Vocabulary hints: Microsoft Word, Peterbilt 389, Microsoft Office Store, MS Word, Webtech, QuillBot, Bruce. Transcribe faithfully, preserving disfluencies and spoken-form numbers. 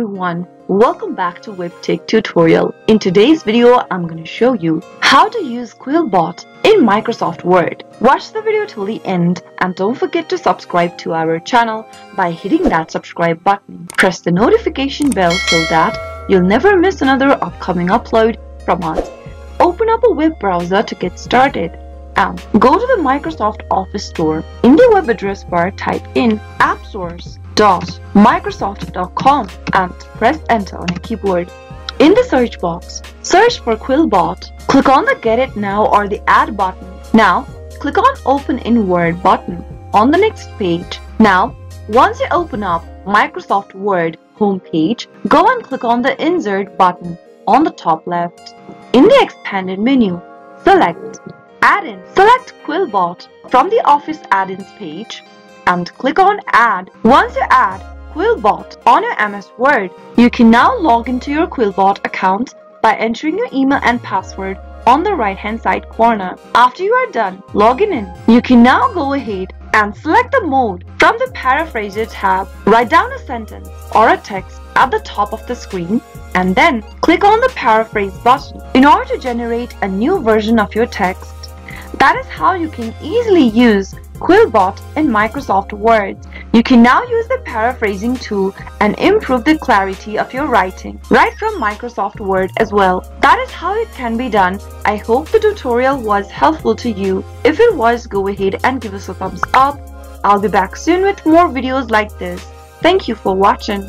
everyone, welcome back to WebTech tutorial. In today's video, I'm going to show you how to use QuillBot in Microsoft Word. Watch the video till the end and don't forget to subscribe to our channel by hitting that subscribe button. Press the notification bell so that you'll never miss another upcoming upload from us. Open up a web browser to get started. And go to the Microsoft Office Store. In the web address bar, type in app source dot microsoft dot com and press enter on your keyboard. In the search box, search for QuillBot. Click on the Get It Now or the Add button. Now, click on Open in Word button on the next page. Now, once you open up Microsoft Word homepage, go and click on the Insert button on the top left. In the expanded menu, select Add-in. Select QuillBot from the Office Add-ins page and click on Add. Once you add QuillBot on your M S Word, you can now log into your QuillBot account by entering your email and password on the right-hand side corner. After you are done logging in, you can now go ahead and select the mode from the Paraphraser tab. Write down a sentence or a text at the top of the screen and then click on the Paraphrase button in order to generate a new version of your text. That is how you can easily use QuillBot in Microsoft Word. You can now use the paraphrasing tool and improve the clarity of your writing right from Microsoft Word as well. That is how it can be done. I hope the tutorial was helpful to you. If it was, go ahead and give us a thumbs up. I'll be back soon with more videos like this. Thank you for watching.